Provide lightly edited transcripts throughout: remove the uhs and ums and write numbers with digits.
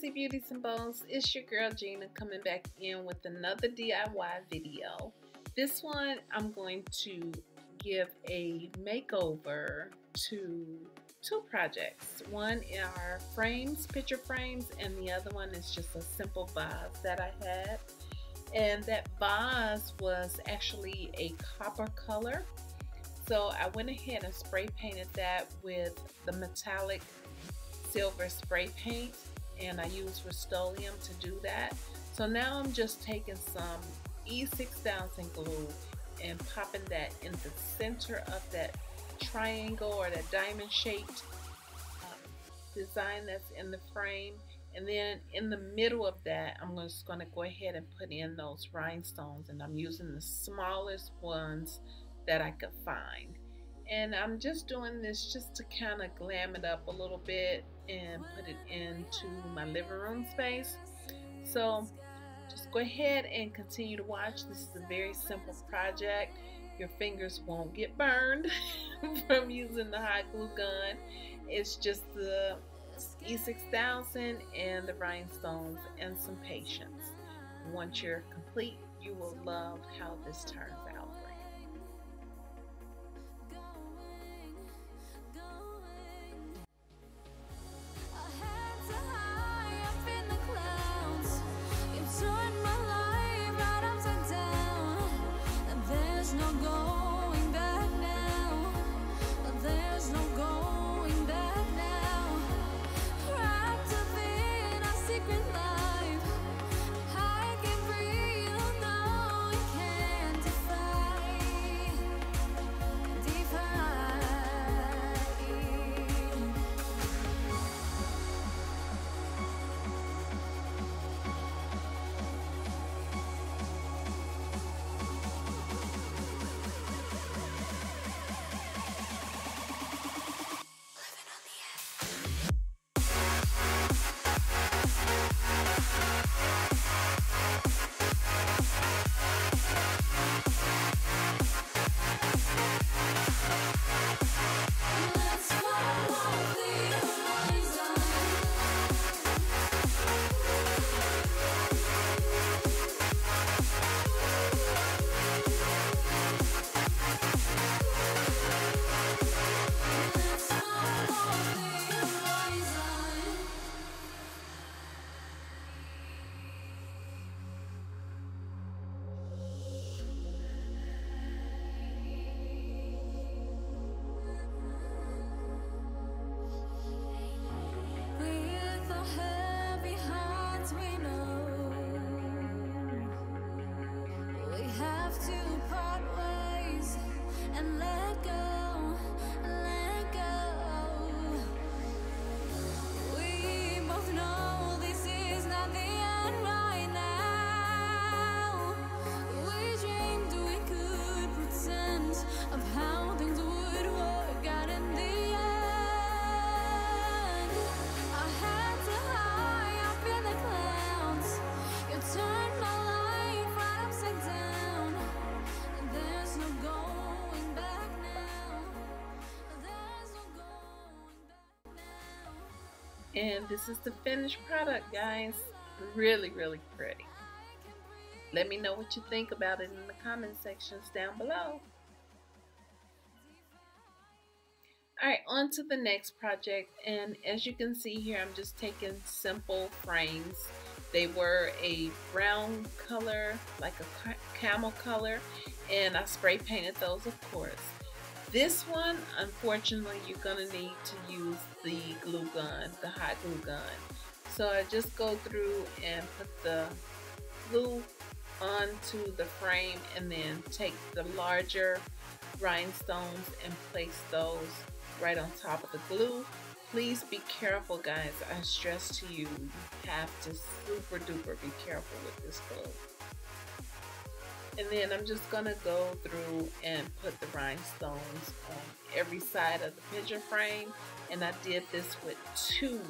Fancy Beauties and Bones, it's your girl Gina coming back in with another DIY video. This one I'm going to give a makeover to two projects. One are frames, picture frames, and the other one is just a simple vase that I had. And that vase was actually a copper color. So I went ahead and spray painted that with the metallic silver spray paint, and I used Rust-Oleum to do that. So now I'm just taking some E6000 glue and popping that in the center of that triangle or that diamond shaped design that's in the frame, and then in the middle of that I'm just going to go ahead and put in those rhinestones, and I'm using the smallest ones that I could find. And I'm just doing this just to kind of glam it up a little bit and put it into my living room space. So just go ahead and continue to watch. This is a very simple project. Your fingers won't get burned from using the hot glue gun. It's just the E6000 and the rhinestones and some patience. Once you're complete, you will love how this turns out for you. And this is the finished product, guys. Really pretty. Let me know what you think about it in the comment sections down below. Alright, on to the next project, and as you can see here, I'm just taking simple frames. They were a brown color, like a camel color, and I spray painted those, of course. This one, unfortunately, you're going to need to use the glue gun, the hot glue gun. So I just go through and put the glue onto the frame, and then take the larger rhinestones and place those right on top of the glue. Please be careful, guys. I stress to you, you have to super duper be careful with this glue. And then I'm just gonna go through and put the rhinestones on every side of the picture frame. And I did this with two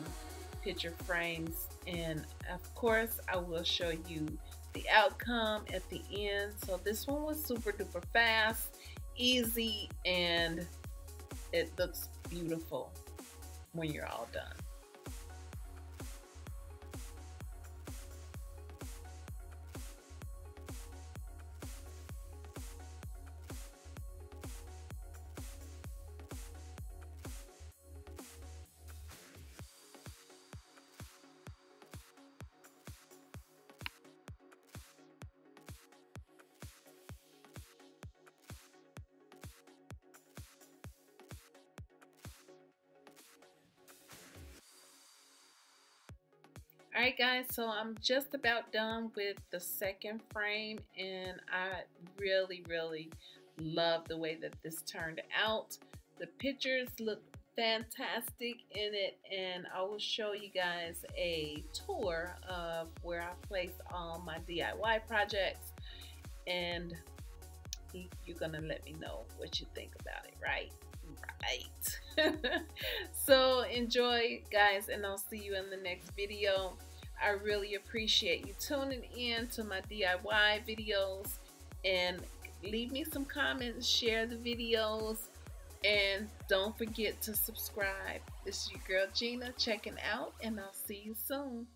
picture frames. And of course, I will show you the outcome at the end. So this one was super duper fast, easy, and it looks beautiful when you're all done. Alright guys, so I'm just about done with the second frame, and I really love the way that this turned out. The pictures look fantastic in it, and I will show you guys a tour of where I placed all my DIY projects, and you're gonna let me know what you think about it, right? Right. So enjoy guys, and I'll see you in the next video. I really appreciate you tuning in to my DIY videos, and leave me some comments, share the videos, and don't forget to subscribe. This is your girl Gina checking out, and I'll see you soon.